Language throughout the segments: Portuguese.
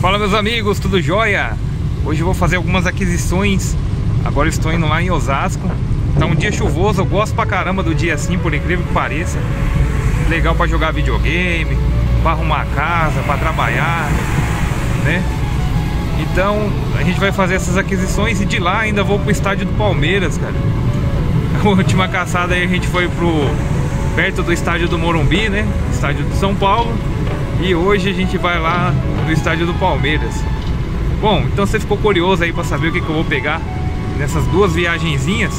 Fala, meus amigos, tudo jóia? Hoje eu vou fazer algumas aquisições. Agora eu estou indo lá em Osasco. Tá um dia chuvoso, eu gosto pra caramba do dia assim, por incrível que pareça. Legal pra jogar videogame, pra arrumar a casa, pra trabalhar, né? Então a gente vai fazer essas aquisições e de lá ainda vou pro estádio do Palmeiras, cara. A última caçada aí a gente foi perto do estádio do Morumbi, né? Estádio de São Paulo. E hoje a gente vai lá no estádio do Palmeiras. Bom, então você ficou curioso aí pra saber o que eu vou pegar nessas duas viagenzinhas?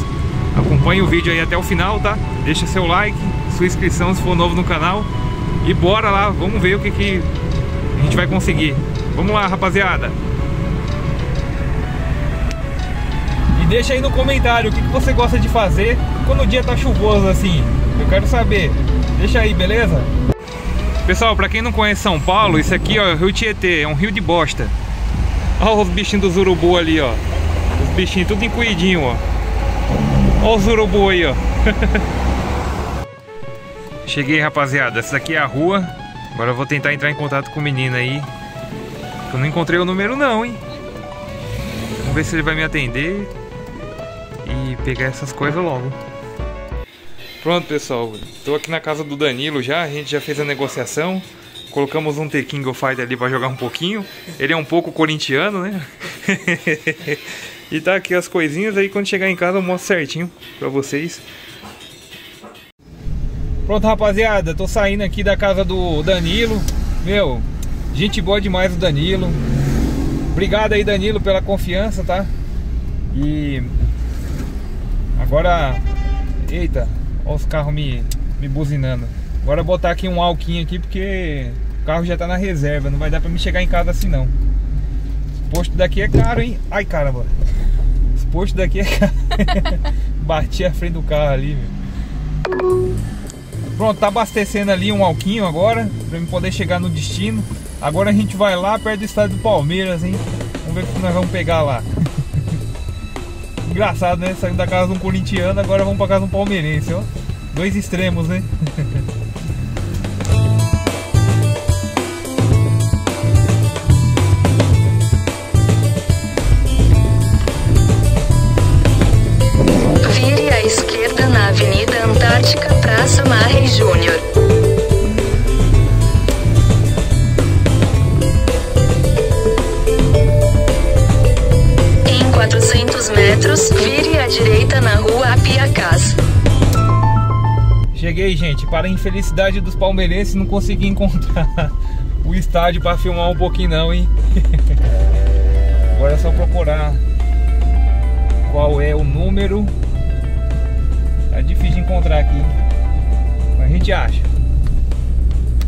Acompanhe o vídeo aí até o final, tá? Deixa seu like, sua inscrição se for novo no canal. E bora lá, vamos ver o que a gente vai conseguir. Vamos lá, rapaziada. E deixa aí no comentário o que você gosta de fazer quando o dia tá chuvoso assim. Eu quero saber. Deixa aí, beleza? Pessoal, pra quem não conhece São Paulo, isso aqui ó, é o rio Tietê, é um rio de bosta. Olha os bichinhos dos urubu ali, ó. Os bichinhos tudo encolhidinho, ó. Olha os urubu aí, ó. Cheguei, rapaziada. Essa aqui é a rua. Agora eu vou tentar entrar em contato com o menino aí. Eu não encontrei o número não, hein. Vamos ver se ele vai me atender e pegar essas coisas logo. Pronto, pessoal. Tô aqui na casa do Danilo já. A gente já fez a negociação. Colocamos um The King of Fighters ali pra jogar um pouquinho. Ele é um pouco corintiano, né? E tá aqui as coisinhas, aí quando chegar em casa eu mostro certinho pra vocês. Pronto, rapaziada, tô saindo aqui da casa do Danilo. Meu, gente boa demais o Danilo. Obrigado aí, Danilo, pela confiança, tá? E agora, eita, olha os carros me buzinando. Agora botar aqui um alquinho aqui, porque o carro já tá na reserva, não vai dar pra me chegar em casa assim não. Esse posto daqui é caro, hein? Ai, caramba. Esse posto daqui é caro. Bati a frente do carro ali, meu. Pronto, tá abastecendo ali um alquinho agora, pra eu poder chegar no destino. Agora a gente vai lá perto do estádio do Palmeiras, hein? Vamos ver o que nós vamos pegar lá. Engraçado, né? Saindo da casa de um corintiano, agora vamos pra casa de um palmeirense, ó. Dois extremos, né? Cheguei, gente, para a infelicidade dos palmeirenses, não consegui encontrar o estádio para filmar um pouquinho não, hein? Agora é só procurar qual é o número. Tá difícil de encontrar aqui, mas a gente acha.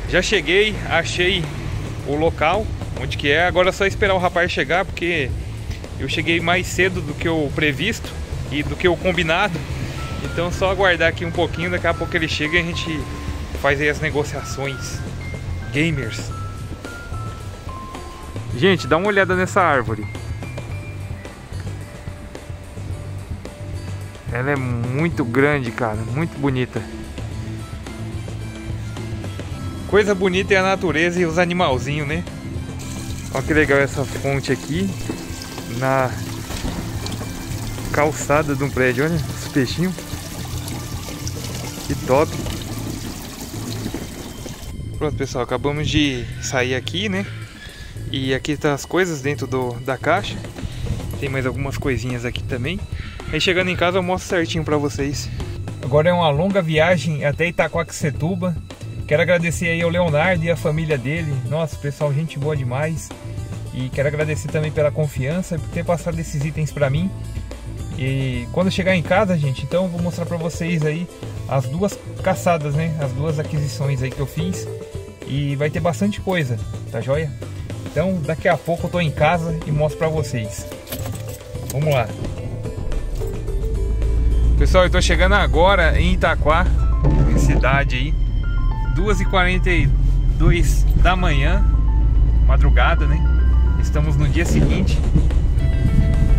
Já cheguei, achei o local onde que é. Agora é só esperar o rapaz chegar, porque eu cheguei mais cedo do que o previsto e do que o combinado. Então só aguardar aqui um pouquinho, daqui a pouco ele chega e a gente faz aí as negociações. Gamers. Gente, dá uma olhada nessa árvore. Ela é muito grande, cara, muito bonita. Coisa bonita é a natureza e os animalzinhos, né? Olha que legal essa fonte aqui na calçada de um prédio, olha os peixinhos. Que top! Pronto, pessoal, acabamos de sair aqui, né? E aqui tá as coisas dentro da caixa. Tem mais algumas coisinhas aqui também. Aí chegando em casa eu mostro certinho pra vocês. Agora é uma longa viagem até Itaquaquecetuba. Quero agradecer aí ao Leonardo e a família dele. Nossa, pessoal, gente boa demais. E quero agradecer também pela confiança, por ter passado esses itens pra mim. E quando chegar em casa, gente, então eu vou mostrar pra vocês aí as duas caçadas, né? As duas aquisições aí que eu fiz. E vai ter bastante coisa, tá joia? Então daqui a pouco eu tô em casa e mostro pra vocês. Vamos lá. Pessoal, eu tô chegando agora em Itaquá, em cidade aí. 2h42 da manhã, madrugada, né? Estamos no dia seguinte.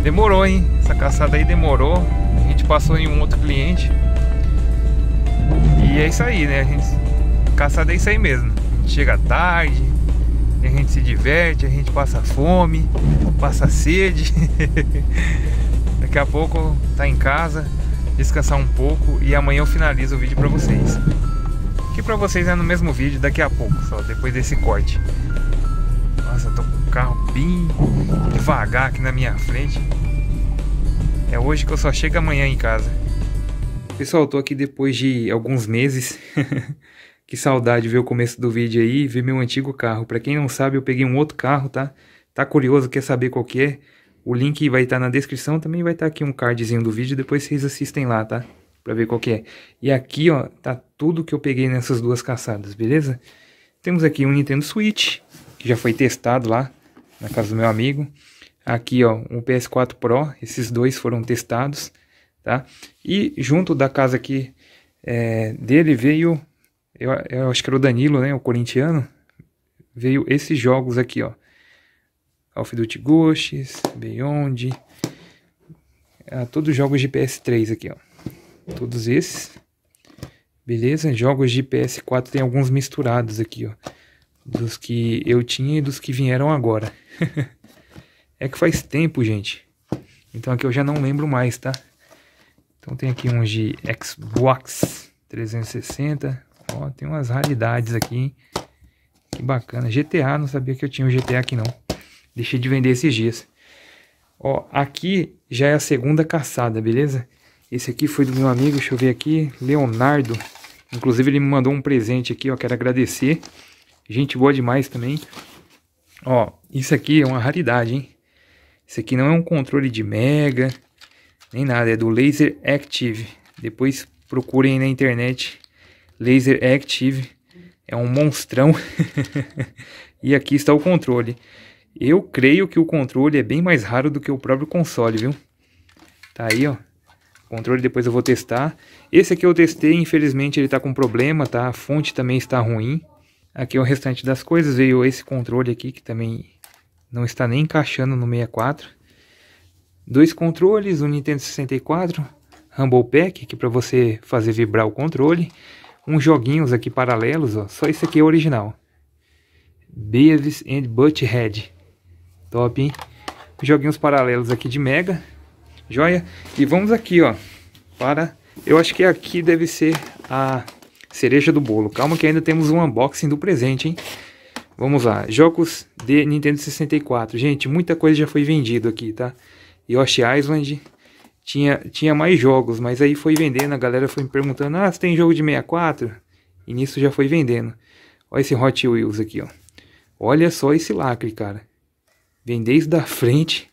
Demorou, hein? Essa caçada aí demorou. A gente passou em um outro cliente. E é isso aí, né? Caçada é isso aí mesmo. Chega tarde, a gente se diverte, a gente passa fome, passa sede. Daqui a pouco tá em casa, descansar um pouco e amanhã eu finalizo o vídeo pra vocês. Que pra vocês é no mesmo vídeo daqui a pouco, só depois desse corte. Nossa, eu tô com o carro bem devagar aqui na minha frente. É hoje que eu só chego amanhã em casa. Pessoal, eu tô aqui depois de alguns meses. Que saudade ver o começo do vídeo aí, ver meu antigo carro. Pra quem não sabe, eu peguei um outro carro, tá? Tá curioso, quer saber qual que é? O link vai estar na descrição, também vai estar aqui um cardzinho do vídeo, depois vocês assistem lá, tá? Pra ver qual que é. E aqui, ó, tá tudo que eu peguei nessas duas caçadas, beleza? Temos aqui um Nintendo Switch, que já foi testado lá, na casa do meu amigo. Aqui, ó, um PS4 Pro, esses dois foram testados, tá? E junto da casa aqui dele veio, eu acho que era o Danilo, né, o corintiano. Veio esses jogos aqui, ó. Call of Duty Ghosts, Beyond, todos jogos de PS3 aqui, ó, todos esses, beleza? Jogos de PS4 tem alguns misturados aqui, ó, dos que eu tinha e dos que vieram agora. É que faz tempo, gente, então aqui eu já não lembro mais, tá? Então tem aqui uns de Xbox 360, ó, tem umas raridades aqui, hein? Que bacana. GTA, não sabia que eu tinha um GTA aqui não. Deixei de vender esses dias. Ó, aqui já é a segunda caçada, beleza? Esse aqui foi do meu amigo, deixa eu ver aqui, Leonardo. Inclusive ele me mandou um presente aqui, ó, quero agradecer. Gente boa demais também. Ó, isso aqui é uma raridade, hein? Isso aqui não é um controle de Mega, nem nada, é do Laser Active. Depois procurem na internet, Laser Active. É um monstrão. E aqui está o controle. Eu creio que o controle é bem mais raro do que o próprio console, viu? Tá aí, ó. O controle depois eu vou testar. Esse aqui eu testei, infelizmente ele tá com problema, tá? A fonte também está ruim. Aqui é o restante das coisas. Veio esse controle aqui, que também não está nem encaixando no 64. Dois controles, um Nintendo 64, Humble Pack, que pra você fazer vibrar o controle. Uns joguinhos aqui paralelos, ó. Só esse aqui é original. Beavis and Butt Head. Top, hein? Joguinhos paralelos aqui de Mega. Joia. E vamos aqui, ó. Para... Eu acho que aqui deve ser a cereja do bolo. Calma que ainda temos um unboxing do presente, hein? Vamos lá. Jogos de Nintendo 64. Gente, muita coisa já foi vendida aqui, tá? Yoshi Island. Tinha mais jogos, mas aí foi vendendo. A galera foi me perguntando, ah, você tem jogo de 64? E nisso já foi vendendo. Olha esse Hot Wheels aqui, ó. Olha só esse lacre, cara. Vem desde da frente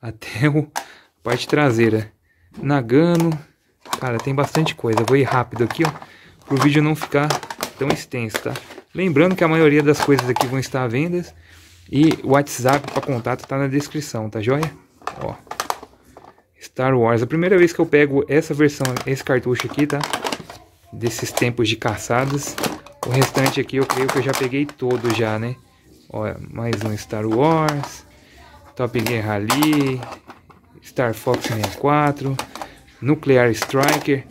até a parte traseira. Nagano. Cara, tem bastante coisa. Vou ir rápido aqui, ó, para o vídeo não ficar tão extenso, tá? Lembrando que a maioria das coisas aqui vão estar à venda. E o WhatsApp para contato tá na descrição, tá joia? Ó. Star Wars. A primeira vez que eu pego essa versão, esse cartucho aqui, tá? Desses tempos de caçadas. O restante aqui eu creio que eu já peguei todo já, né? Ó, mais um Star Wars. Top Gear Rally, Star Fox 64, Nuclear Striker.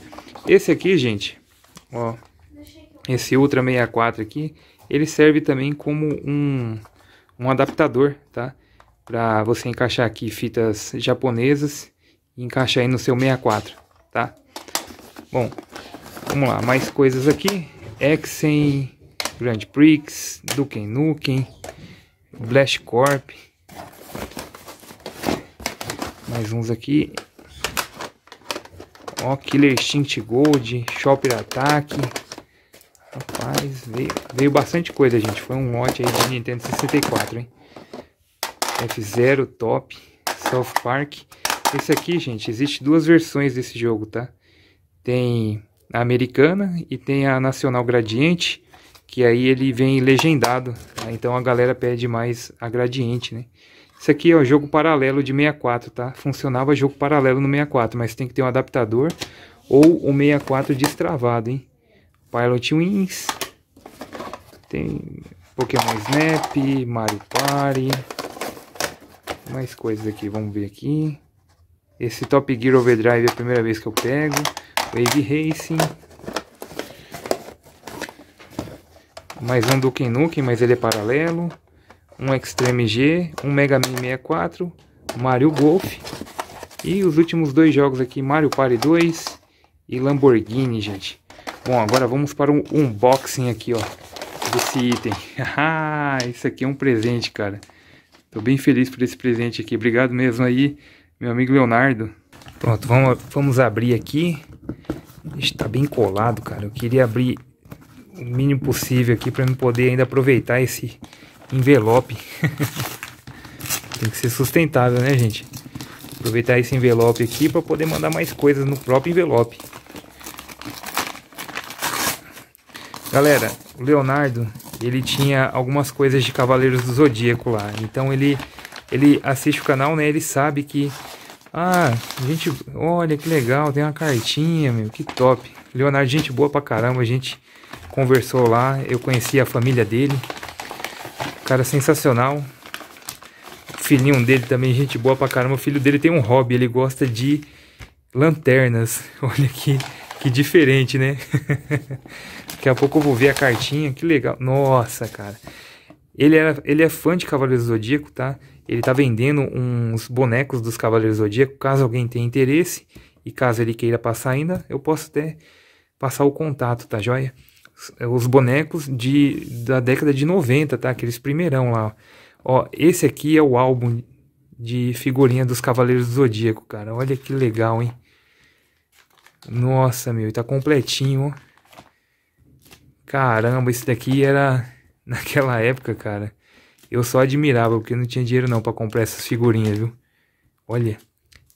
Esse aqui, gente, ó, esse Ultra 64 aqui, ele serve também como um adaptador, tá? Pra você encaixar aqui fitas japonesas e encaixar aí no seu 64, tá? Bom, vamos lá, mais coisas aqui. Exen, Grand Prix, Duke Nukem, Blast Corp. Mais uns aqui. Ó, Killer Instinct Gold, Shopper Attack. Rapaz, veio bastante coisa, gente. Foi um lote aí de Nintendo 64, hein? F0 Top, South Park. Esse aqui, gente, existe duas versões desse jogo, tá? Tem a americana e tem a nacional Gradiente, que aí ele vem legendado, tá? Então a galera pede mais a Gradiente, né? Isso aqui é o jogo paralelo de 64, tá? Funcionava jogo paralelo no 64, mas tem que ter um adaptador ou o 64 destravado, hein? Pilot Wings, tem Pokémon Snap, Mario Party, mais coisas aqui, vamos ver aqui. Esse Top Gear Overdrive é a primeira vez que eu pego. Wave Racing. Mais um Duke Nukem, mas ele é paralelo. um Extreme G, um Mega Man 64, Mario Golf. E os últimos dois jogos aqui, Mario Party 2 e Lamborghini, gente. Bom, agora vamos para um unboxing aqui, ó, desse item. Ah, isso aqui é um presente, cara. Tô bem feliz por esse presente aqui. Obrigado mesmo aí, meu amigo Leonardo. Pronto, vamos abrir aqui. Está bem colado, cara. Eu queria abrir o mínimo possível aqui para eu poder ainda aproveitar esse envelope. Tem que ser sustentável, né, gente? Aproveitar esse envelope aqui para poder mandar mais coisas no próprio envelope. Galera, o Leonardo, ele tinha algumas coisas de Cavaleiros do Zodíaco lá. Então ele assiste o canal, né? Ele sabe que... Ah, gente, olha que legal, tem uma cartinha, meu, que top. Leonardo, gente boa pra caramba, a gente conversou lá, eu conheci a família dele. Cara sensacional. O filhinho dele também, gente boa pra caramba. O filho dele tem um hobby, ele gosta de lanternas. Olha que diferente, né? Daqui a pouco eu vou ver a cartinha, que legal. Nossa, cara. Ele é fã de Cavaleiros do Zodíaco, tá? Ele tá vendendo uns bonecos dos Cavaleiros do Zodíaco, caso alguém tenha interesse. E caso ele queira passar ainda, eu posso até passar o contato, tá joia? Os bonecos da década de 90, tá? Aqueles primeirão lá, ó. Esse aqui é o álbum de figurinha dos Cavaleiros do Zodíaco, cara. Olha que legal, hein? Nossa, meu, tá completinho, ó. Caramba, esse daqui era... Naquela época, cara, eu só admirava, porque não tinha dinheiro não pra comprar essas figurinhas, viu? Olha,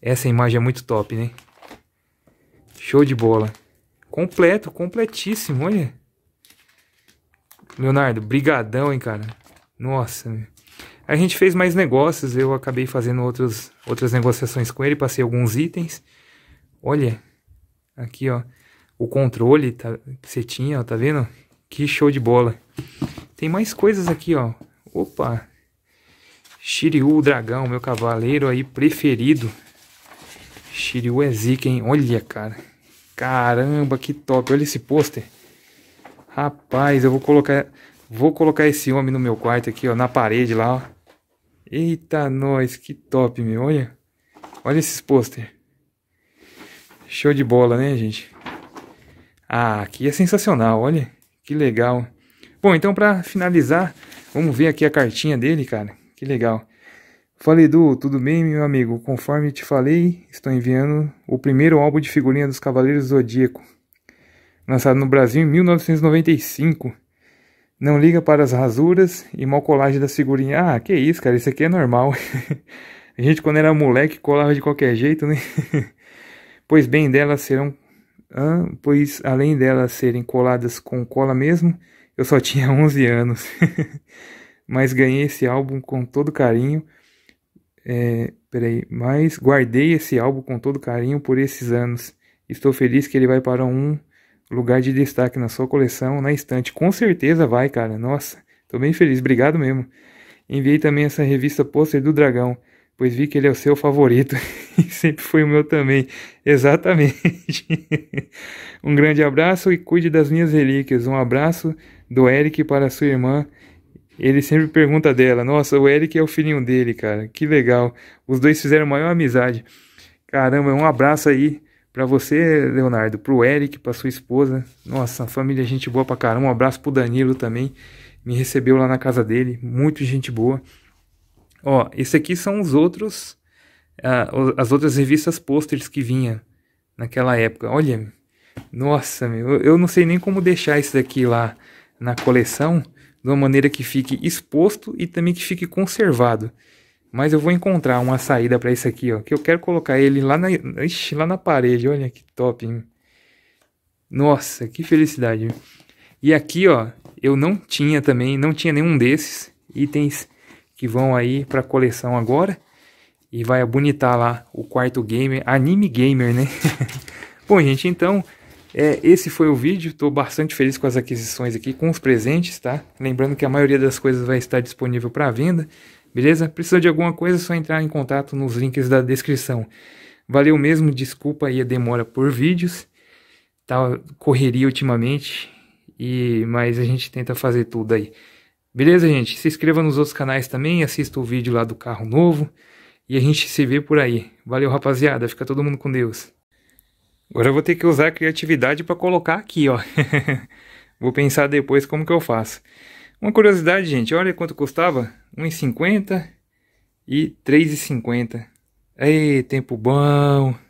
essa imagem é muito top, né? Show de bola. Completo, completíssimo, olha. Leonardo, brigadão, hein, cara? Nossa, meu. A gente fez mais negócios, eu acabei fazendo outras negociações com ele, passei alguns itens. Olha, aqui, ó, o controle que você tinha, ó, tá vendo? Que show de bola. Tem mais coisas aqui, ó. Opa! Shiryu, o dragão, meu cavaleiro aí preferido. Shiryu é zica, hein? Olha, cara. Caramba, que top. Olha esse pôster. Rapaz, eu vou colocar esse homem no meu quarto aqui, ó. Na parede lá, ó. Eita, nós. Que top, meu. Olha. Olha esses pôster. Show de bola, né, gente? Ah, aqui é sensacional. Olha. Que legal. Bom, então para finalizar, vamos ver aqui a cartinha dele, cara. Que legal. Fala, Edu, tudo bem, meu amigo? Conforme te falei, estou enviando o primeiro álbum de figurinha dos Cavaleiros do Zodíaco, lançado no Brasil em 1995. Não liga para as rasuras e mal colagem das figurinhas. Ah, que isso, cara, isso aqui é normal. A gente, quando era moleque, colava de qualquer jeito, né? Pois bem, delas serão... Ah, pois além delas serem coladas com cola mesmo... Eu só tinha 11 anos, mas ganhei esse álbum com todo carinho, mas guardei esse álbum com todo carinho por esses anos. Estou feliz que ele vai para um lugar de destaque na sua coleção, na estante. Com certeza vai, cara, nossa, tô bem feliz, obrigado mesmo. Enviei também essa revista pôster do Dragão, pois vi que ele é o seu favorito e sempre foi o meu também. Exatamente. Um grande abraço e cuide das minhas relíquias. Um abraço do Eric para sua irmã. Ele sempre pergunta dela. Nossa, o Eric é o filhinho dele, cara. Que legal. Os dois fizeram maior amizade. Caramba, um abraço aí para você, Leonardo, pro Eric, para sua esposa. Nossa, família, gente boa pra caramba. Um abraço pro Danilo também. Me recebeu lá na casa dele. Muito gente boa. Ó, esse aqui são os outros, as outras revistas posters que vinha naquela época. Olha, nossa, meu, eu não sei nem como deixar isso daqui lá na coleção, de uma maneira que fique exposto e também que fique conservado. Mas eu vou encontrar uma saída para isso aqui, ó, que eu quero colocar ele lá na parede. Olha que top, hein? Nossa, que felicidade. E aqui, ó, eu não tinha nenhum desses itens que vão aí pra coleção agora. E vai abonitar lá o quarto gamer, anime gamer, né? Bom, gente, então esse foi o vídeo. Tô bastante feliz com as aquisições aqui, com os presentes, tá? Lembrando que a maioria das coisas vai estar disponível para venda, beleza? Precisa de alguma coisa, é só entrar em contato nos links da descrição. Valeu mesmo, desculpa aí a demora por vídeos. Tá correria ultimamente, mas a gente tenta fazer tudo aí. Beleza, gente? Se inscreva nos outros canais também, assista o vídeo lá do carro novo. E a gente se vê por aí. Valeu, rapaziada. Fica todo mundo com Deus. Agora eu vou ter que usar a criatividade para colocar aqui, ó. Vou pensar depois como que eu faço. Uma curiosidade, gente. Olha quanto custava. R$1,50 e R$3,50. Ei, tempo bom.